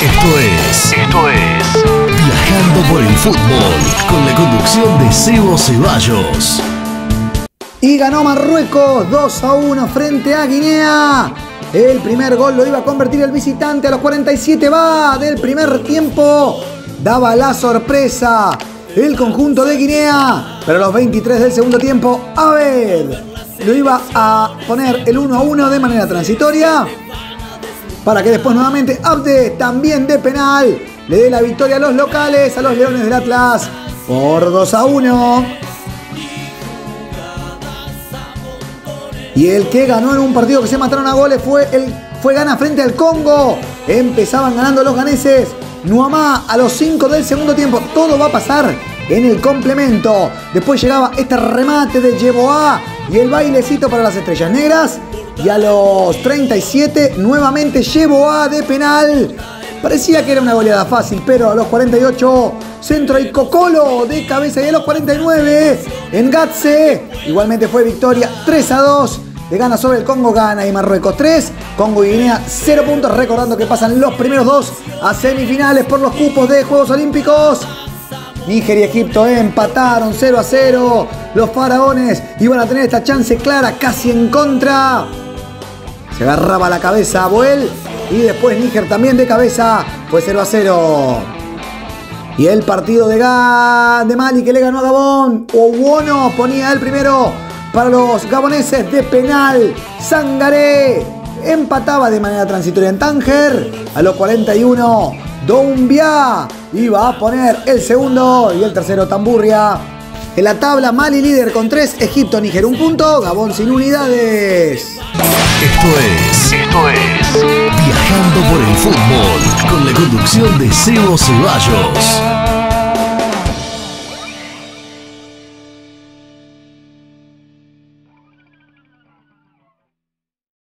Esto es Viajando por el Fútbol, con la conducción de Cebo Ceballos. Y ganó Marruecos 2-1 frente a Guinea. El primer gol lo iba a convertir el visitante a los 47 va del primer tiempo. Daba la sorpresa el conjunto de Guinea, pero a los 23 del segundo tiempo Abde lo iba a poner el 1-1 de manera transitoria, para que después nuevamente Abde, también de penal, le dé la victoria a los locales, a los Leones del Atlas, por 2-1. Y el que ganó en un partido que se mataron a goles fue Ghana frente al Congo. Empezaban ganando los ganeses. Nuamá a los 5 del segundo tiempo. Todo va a pasar en el complemento. Después llegaba este remate de Yeboah y el bailecito para las Estrellas Negras. Y a los 37 nuevamente Yeboah de penal. Parecía que era una goleada fácil, pero a los 48 centro y Cocolo de cabeza, y a los 49 Engatze. Igualmente fue victoria 3-2 de Ghana sobre el Congo. Ghana y Marruecos 3, Congo y Guinea 0 puntos, recordando que pasan los primeros dos a semifinales por los cupos de Juegos Olímpicos. Níger y Egipto empataron 0-0. Los faraones iban a tener esta chance clara, casi en contra. Se agarraba la cabeza a Buel, y después Níger también de cabeza, fue 0-0. Y el partido de Mali, que le ganó a Gabón. Owono ponía el primero para los gaboneses de penal. Sangaré empataba de manera transitoria en Tánger. A los 41 Dumbia iba a poner el segundo, y el tercero Tamburria. En la tabla, Mali líder con 3, Egipto, Níger 1 punto, Gabón sin unidades. Esto es Viajando por el Fútbol, con la conducción de Cebo Ceballos.